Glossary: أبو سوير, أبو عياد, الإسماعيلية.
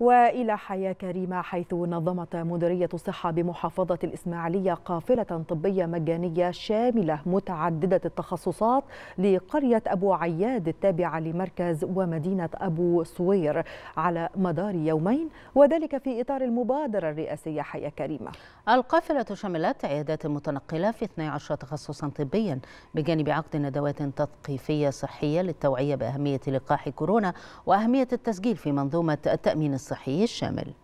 وإلى حياة كريمة، حيث نظمت مديرية الصحة بمحافظة الإسماعيلية قافلة طبية مجانية شاملة متعددة التخصصات لقرية أبو عياد التابعة لمركز ومدينة أبو سوير على مدار يومين، وذلك في إطار المبادرة الرئاسية حياة كريمة. القافلة شملت عيادات متنقلة في 12 تخصصا طبيا، بجانب عقد ندوات تثقيفية صحية للتوعية بأهمية لقاح كورونا وأهمية التسجيل في منظومة التأمين الصحي الشامل.